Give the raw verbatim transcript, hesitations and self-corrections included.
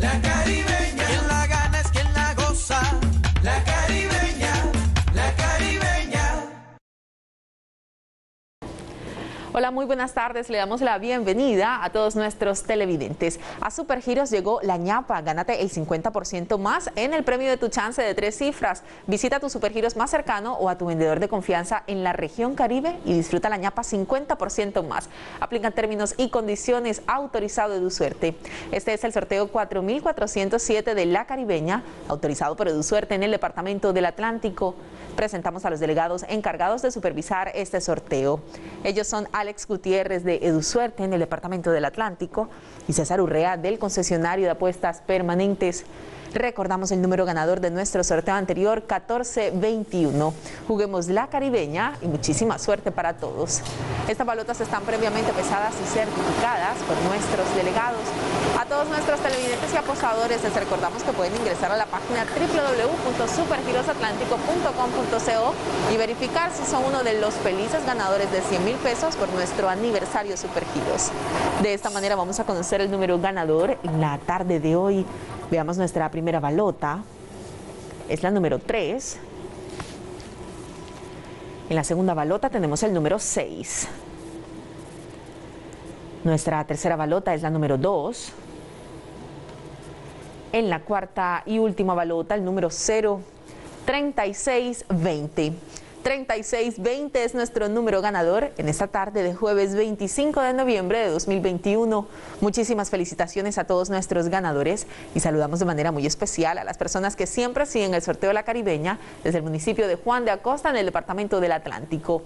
La Caribeña. Quien la gana es quien la goza. La Caribeña. La Caribeña. Hola, muy buenas tardes. Le damos la bienvenida a todos nuestros televidentes. A Supergiros llegó la ñapa. Gánate el cincuenta por ciento más en el premio de tu chance de tres cifras. Visita tu Supergiros más cercano o a tu vendedor de confianza en la región Caribe y disfruta la ñapa cincuenta por ciento más. Aplican términos y condiciones. Autorizado EduSuerte. Este es el sorteo cuatro mil cuatrocientos siete de La Caribeña, autorizado por EduSuerte en el Departamento del Atlántico. Presentamos a los delegados encargados de supervisar este sorteo. Ellos son Alex Gutiérrez de EduSuerte en el Departamento del Atlántico y César Urrea del concesionario de apuestas permanentes. Recordamos el número ganador de nuestro sorteo anterior, catorce veintiuno. Juguemos La Caribeña y muchísima suerte para todos. Estas balotas están previamente pesadas y certificadas por nuestros delegados. A todos nuestros televidentes y apostadores les recordamos que pueden ingresar a la página w w w punto supergirosatlantico punto com punto co y verificar si son uno de los felices ganadores de cien mil pesos por nuestro aniversario Supergiros. De esta manera vamos a conocer el número ganador en la tarde de hoy. Veamos nuestra primera balota, es la número tres. En la segunda balota tenemos el número seis. Nuestra tercera balota es la número dos. En la cuarta y última balota, el número cero, treinta y seis veinte. treinta y seis veinte es nuestro número ganador en esta tarde de jueves veinticinco de noviembre de dos mil veintiuno. Muchísimas felicitaciones a todos nuestros ganadores y saludamos de manera muy especial a las personas que siempre siguen el sorteo de La Caribeña desde el municipio de Juan de Acosta en el Departamento del Atlántico.